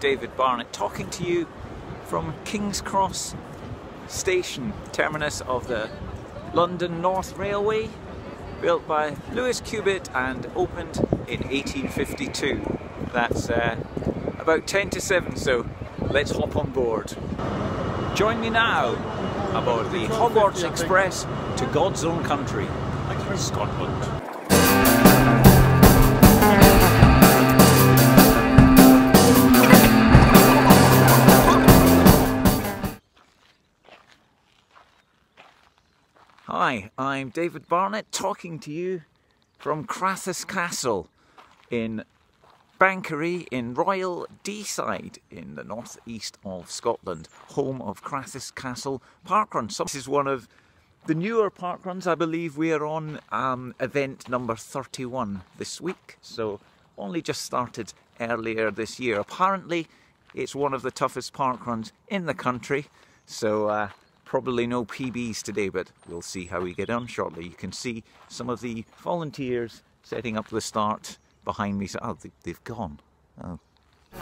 David Barnett talking to you from King's Cross Station, terminus of the London North Railway, built by Lewis Cubitt and opened in 1852. That's about 10 to 7, so let's hop on board. Join me now aboard the Hogwarts Express to God's own country, Scotland. Hi, I'm David Barnett talking to you from Crathes Castle in Bankery in Royal Deeside in the northeast of Scotland, home of Crathes Castle Parkrun. So this is one of the newer parkruns. I believe we are on event number 31 this week, so only just started earlier this year. Apparently it's one of the toughest parkruns in the country, so probably no PBs today, but we'll see how we get on shortly. You can see some of the volunteers setting up the start behind me. So, oh, they've gone. Oh.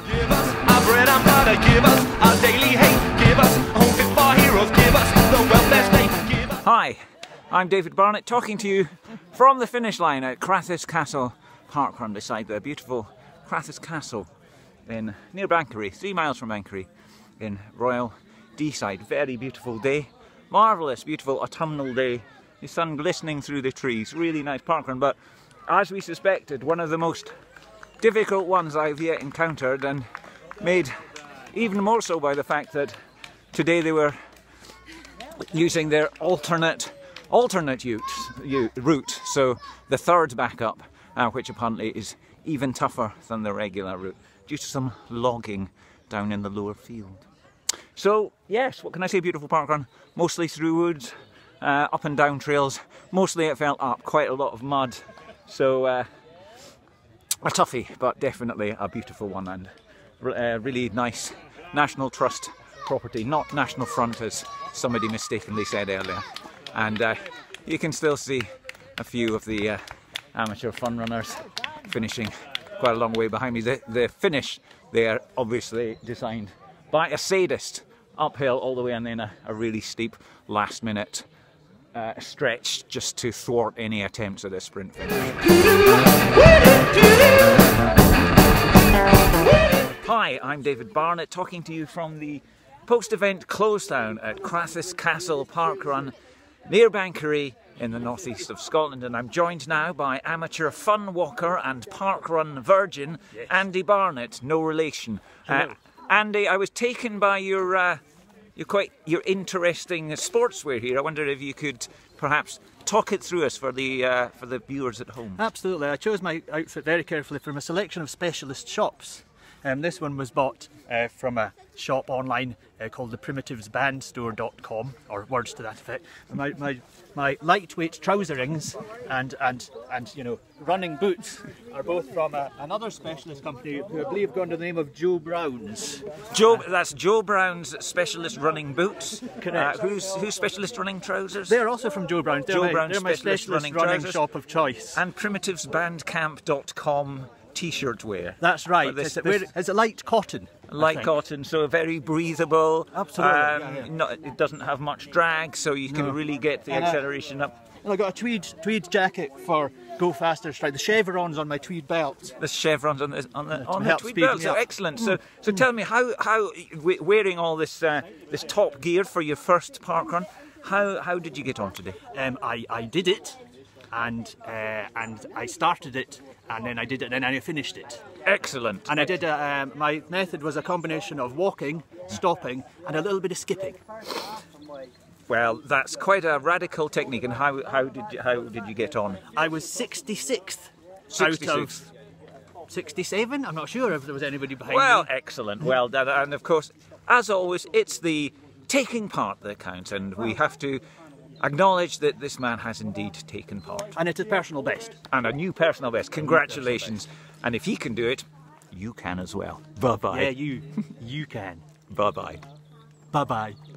Give us our bread and butter, give us our daily hate, give us home fit for heroes, give us the welfare state. Hi, I'm David Barnett talking to you from the finish line at Crathes Castle Parkrun beside the beautiful Crathes Castle in near Bankery, 3 miles from Bankery in Royal Deeside. Very beautiful day, marvellous beautiful autumnal day, the sun glistening through the trees, really nice parkrun, but as we suspected, one of the most difficult ones I've yet encountered, and made even more so by the fact that today they were using their alternate route, so the third backup, which apparently is even tougher than the regular route due to some logging down in the lower field. So yes, what can I say, beautiful parkrun, mostly through woods, up and down trails. Mostly it felt up, quite a lot of mud, so a toughie, but definitely a beautiful one, and really nice National Trust property, not National Front as somebody mistakenly said earlier. And you can still see a few of the amateur fun runners finishing quite a long way behind me. The finish there obviously designed by a sadist, uphill all the way and then a really steep last minute stretch just to thwart any attempts at a sprint finish. Hi, I'm David Barnett talking to you from the post-event close down at Crathes Castle Parkrun near Bankery in the northeast of Scotland, and I'm joined now by amateur fun walker and parkrun virgin, yes, Andy Barnett, no relation. Andy, I was taken by your interesting sportswear here. I wonder if you could perhaps talk it through us for the viewers at home. Absolutely, I chose my outfit very carefully from a selection of specialist shops. This one was bought from a shop online called the PrimitivesBandStore.com, or words to that effect. My lightweight trouserings and you know, running boots are both from another specialist company who I believe go under the name of Joe Brown's. That's Joe Brown's specialist running boots. Correct. Who's specialist running trousers? They're also from Joe Brown's. They're my specialist running shop of choice. And PrimitivesBandCamp.com. T-shirt wear. That's right. It's a light cotton. Light cotton, so very breathable. Absolutely. It doesn't have much drag, so you can really get the acceleration up. And I got a tweed jacket for go faster stride. The chevrons on my tweed belt. The chevrons on the tweed belt. So excellent. So tell me, how wearing all this this top gear for your first parkrun, how did you get on today? I did it. And I started it, and then I did it, and then I finished it. Excellent. And I did my method was a combination of walking, stopping, and a little bit of skipping. Well, that's quite a radical technique. And how did you get on? I was 66th. 66th. Out of 67. I'm not sure if there was anybody behind me. Well, excellent. Well done. And of course, as always, it's the taking part that counts, and we have to acknowledge that this man has indeed taken part. And it's a personal best. And a new personal best. Congratulations. And if he can do it, you can as well. Bye-bye. Yeah, you can. Bye-bye. Bye-bye.